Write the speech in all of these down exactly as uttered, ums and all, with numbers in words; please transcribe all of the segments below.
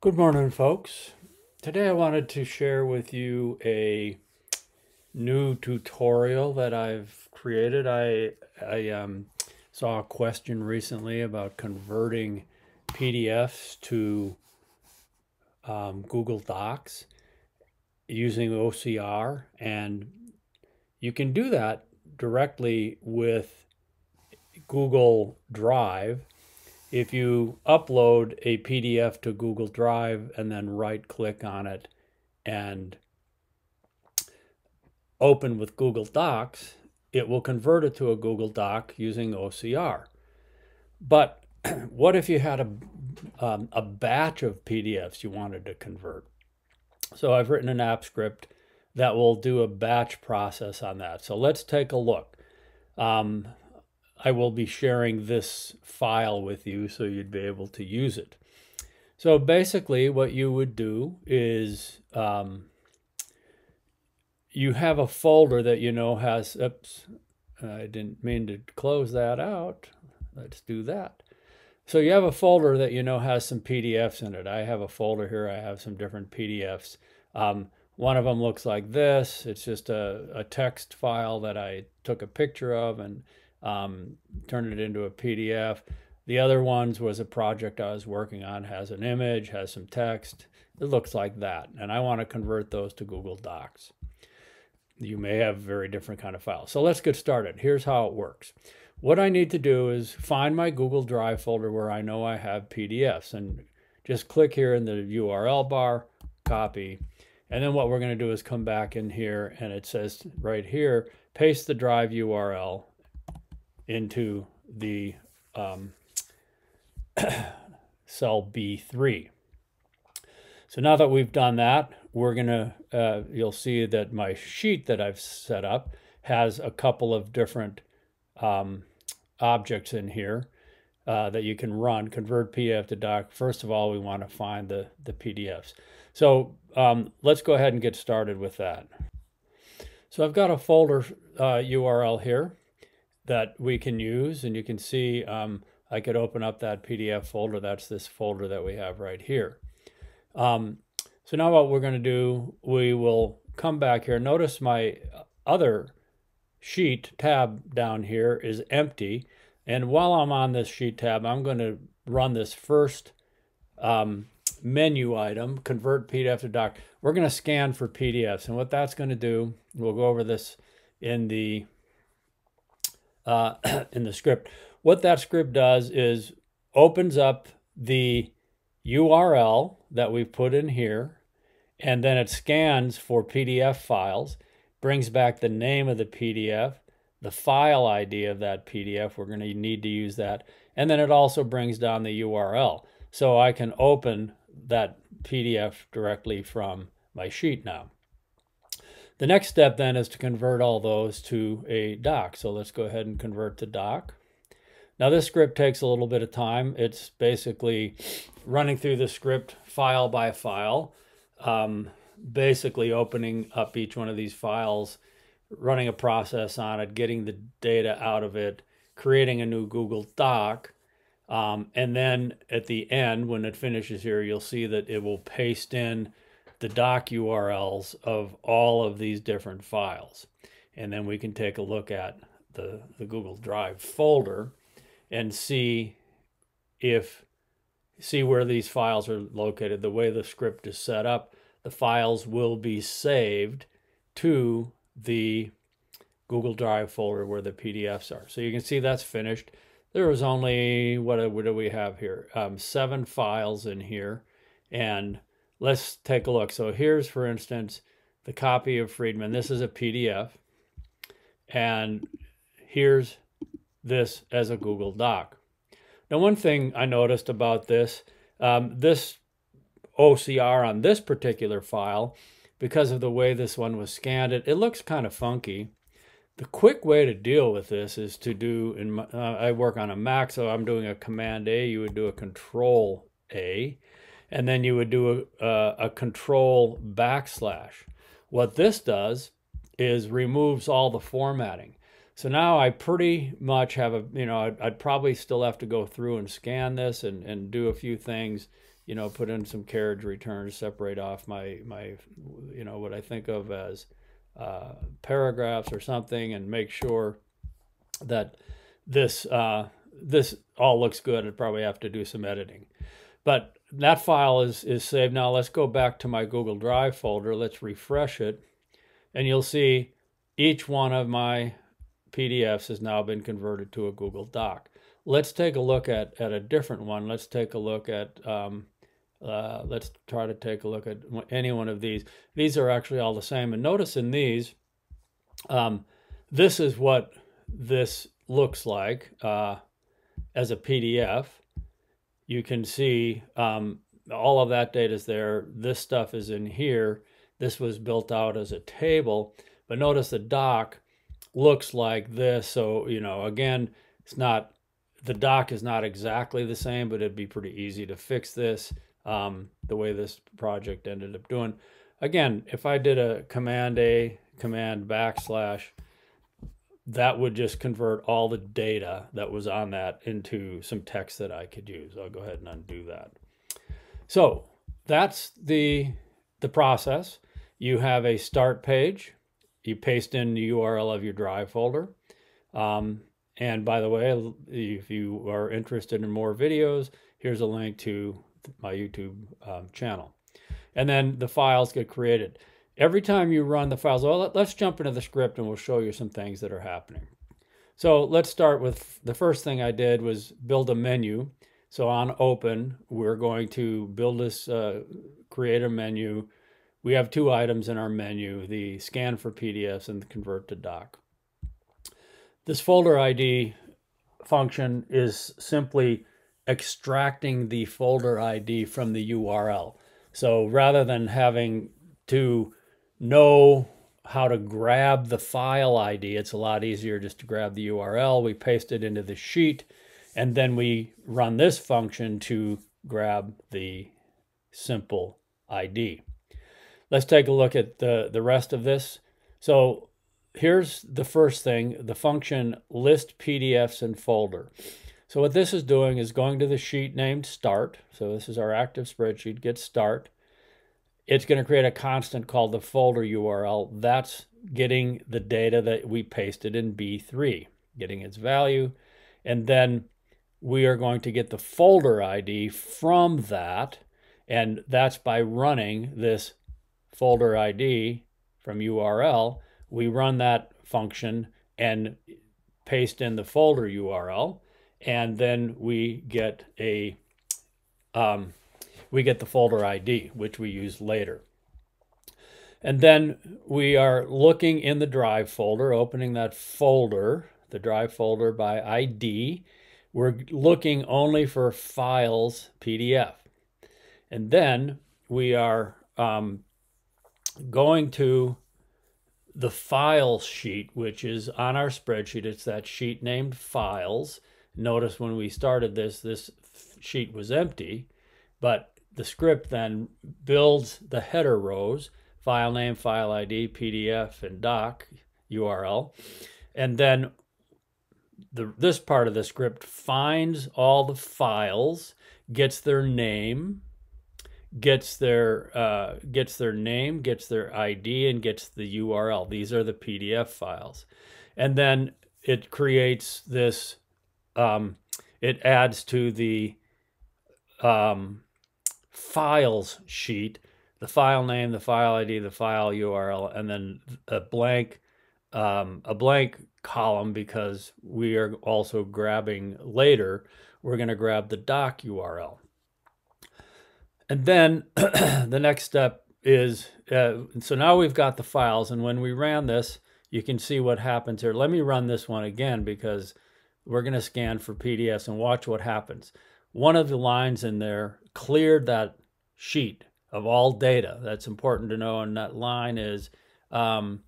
Good morning, folks. Today I wanted to share with you a new tutorial that I've created. I, I um, saw a question recently about converting P D Fs to um, Google Docs using O C R, and you can do that directly with Google Drive. If you upload a P D F to Google Drive and then right-click on it and open with Google Docs, it will convert it to a Google Doc using O C R. But what if you had a, um, a batch of P D Fs you wanted to convert? So I've written an app script that will do a batch process on that. So let's take a look. Um, I will be sharing this file with you so you'd be able to use it. So basically what you would do is um, you have a folder that you know has, oops, I didn't mean to close that out. Let's do that. So you have a folder that you know has some P D Fs in it. I have a folder here. I have some different P D Fs. Um, One of them looks like this. It's just a, a text file that I took a picture of and um, turned it into a P D F. The other ones was a project I was working on, has an image, has some text. It looks like that. And I want to convert those to Google Docs. You may have very different kind of files. So let's get started. Here's how it works. What I need to do is find my Google Drive folder where I know I have P D Fs and just click here in the U R L bar, copy. And then what we're going to do is come back in here, and it says right here, paste the drive U R L into the um, cell B three. So now that we've done that, we're going to, uh, you'll see that my sheet that I've set up has a couple of different um, objects in here uh, that you can run, convert P D F to doc. First of all, we want to find the, the P D Fs. So um, let's go ahead and get started with that. So I've got a folder uh, U R L here that we can use, and you can see um, I could open up that P D F folder. That's this folder that we have right here. Um, so now what we're going to do, we will come back here. Notice my other sheet tab down here is empty. And while I'm on this sheet tab, I'm going to run this first um, menu item, convert P D F to doc. We're going to scan for P D Fs, and what that's going to do, we'll go over this in the uh, in the script. What that script does is opens up the U R L that we've put in here, and then it scans for P D F files, brings back the name of the P D F, the file I D of that P D F. We're going to need to use that, and then it also brings down the U R L, so I can open that P D F directly from my sheet now. The next step then is to convert all those to a doc. So let's go ahead and convert to doc. Now this script takes a little bit of time. It's basically running through the script file by file, um, basically opening up each one of these files, running a process on it, getting the data out of it, creating a new Google Doc. Um, and then at the end, when it finishes here, you'll see that it will paste in the doc U R Ls of all of these different files. And then we can take a look at the, the Google Drive folder and see if see where these files are located. The way the script is set up, the files will be saved to the Google Drive folder where the P D Fs are. So you can see that's finished. There was only, what do we have here? Um, seven files in here. And let's take a look. So here's, for instance, the copy of Friedman. This is a P D F. And here's this as a Google Doc. Now, one thing I noticed about this, um, this O C R on this particular file, because of the way this one was scanned, it, it looks kind of funky. The quick way to deal with this is to do, in my, uh, I work on a Mac, so I'm doing a Command A, you would do a Control A, and then you would do a, uh, a Control backslash. What this does is removes all the formatting. So now I pretty much have a, you know, I'd, I'd probably still have to go through and scan this and, and do a few things, you know, put in some carriage returns, separate off my, my, you know, what I think of as uh, paragraphs or something, and make sure that this, uh, this all looks good. I'd probably have to do some editing. But that file is, is saved. Now let's go back to my Google Drive folder. Let's refresh it. And you'll see each one of my P D Fs has now been converted to a Google Doc. Let's take a look at, at a different one. Let's take a look at, um, uh, let's try to take a look at any one of these. These are actually all the same. And notice in these, um, this is what this looks like uh, as a P D F. You can see um, all of that data is there. This stuff is in here. This was built out as a table, but notice the doc looks like this. So, you know, again, it's not, the doc is not exactly the same, but it'd be pretty easy to fix this um, the way this project ended up doing. Again, if I did a command A, command backslash, that would just convert all the data that was on that into some text that I could use. I'll go ahead and undo that. So that's the, the process. You have a start page. You paste in the U R L of your Drive folder. Um, and by the way, if you are interested in more videos, here's a link to my YouTube um, channel. And then the files get created. Every time you run the files, well, let's jump into the script and we'll show you some things that are happening. So let's start with the first thing I did was build a menu. So on open, we're going to build this, uh, create a menu. We have two items in our menu, the scan for P D Fs and the convert to doc. This folder I D function is simply extracting the folder I D from the U R L. So rather than having to know how to grab the file I D. It's a lot easier just to grab the U R L. We paste it into the sheet, and then we run this function to grab the simple I D. Let's take a look at the, the rest of this. So here's the first thing, the function list P D Fs in folder. So what this is doing is going to the sheet named start. So this is our active spreadsheet, get start. It's going to create a constant called the folder U R L. That's getting the data that we pasted in B three, getting its value. And then we are going to get the folder I D from that. And that's by running this folder I D from U R L. We run that function and paste in the folder U R L. And then we get a... Um, we get the folder I D, which we use later. And then we are looking in the Drive folder, opening that folder, the Drive folder by I D. We're looking only for files P D F. And then we are um, going to the file sheet, which is on our spreadsheet. It's that sheet named files. Notice when we started this, this sheet was empty, but the script then builds the header rows, file name, file I D, P D F, and doc U R L. And then the, this part of the script finds all the files, gets their name, gets their, uh, gets their name, gets their I D, and gets the U R L. These are the P D F files. And then it creates this, um, it adds to the um, files sheet, the file name, the file I D, the file U R L, and then a blank, um, a blank column, because we are also grabbing later, we're going to grab the doc U R L. And then the next step is, uh, so now we've got the files, and when we ran this, you can see what happens here. Let me run this one again, because we're going to scan for P D Fs and watch what happens. One of the lines in there cleared that sheet of all data. That's important to know. And that line is, um,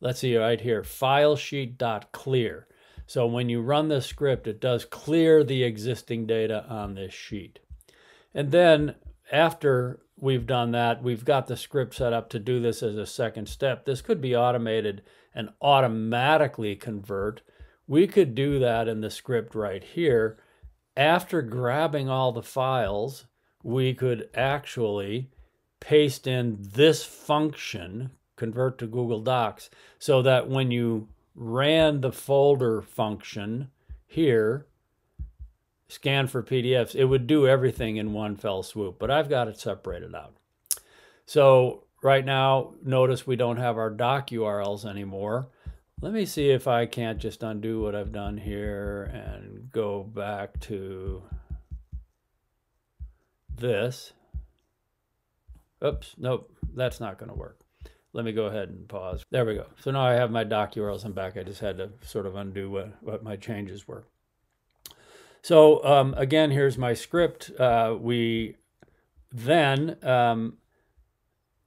let's see right here, file sheet dot clear. So when you run this script, it does clear the existing data on this sheet. And then after we've done that, we've got the script set up to do this as a second step. This could be automated and automatically convert. We could do that in the script right here. After grabbing all the files, we could actually paste in this function, convert to Google Docs, so that when you ran the folder function here, scan for P D Fs, it would do everything in one fell swoop, but I've got it separated out. So right now, notice we don't have our doc U R Ls anymore. Let me see if I can't just undo what I've done here and go back to this. Oops, nope, that's not gonna work. Let me go ahead and pause. There we go. So now I have my doc U R Ls. I'm back. I just had to sort of undo what, what my changes were. So um, again, here's my script. Uh, we then um,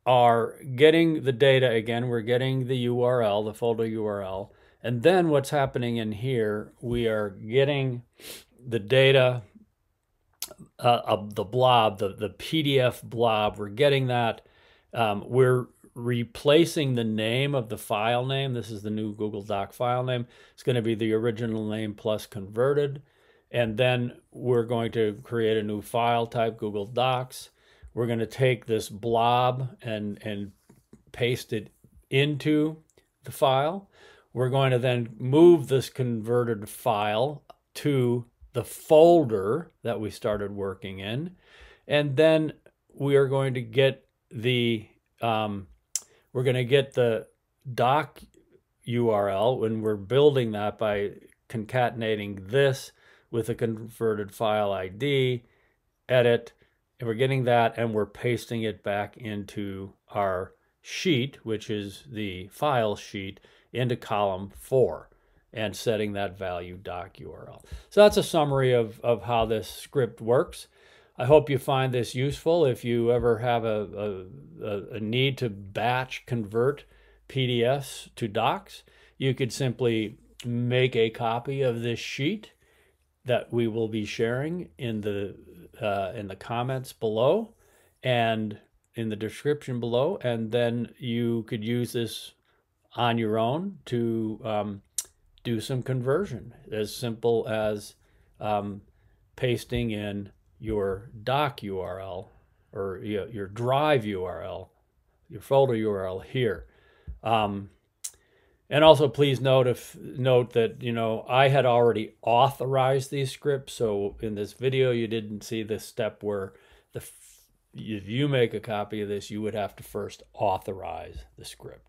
are getting the data again. We're getting the U R L, the folder U R L. And then what's happening in here, we are getting the data, uh, uh, the blob, the, the P D F blob. We're getting that. Um, we're replacing the name of the file name. This is the new Google Doc file name. It's going to be the original name plus converted. And then we're going to create a new file type, Google Docs. We're going to take this blob and, and paste it into the file. We're going to then move this converted file to the folder that we started working in. And then we are going to get the um, we're going to get the doc U R L, and we're building that by concatenating this with a converted file I D, edit, and we're getting that, and we're pasting it back into our sheet, which is the file sheet, into column four, and setting that value doc U R L. So that's a summary of, of how this script works. I hope you find this useful. If you ever have a, a, a need to batch convert P D Fs to docs, you could simply make a copy of this sheet that we will be sharing in the, uh, in the comments below and in the description below. And then you could use this on your own to um, do some conversion, as simple as um, pasting in your doc U R L or your drive U R L, your folder U R L here. Um, and also please note if note that, you know, I had already authorized these scripts. So in this video, you didn't see this step where the, if you make a copy of this, you would have to first authorize the script.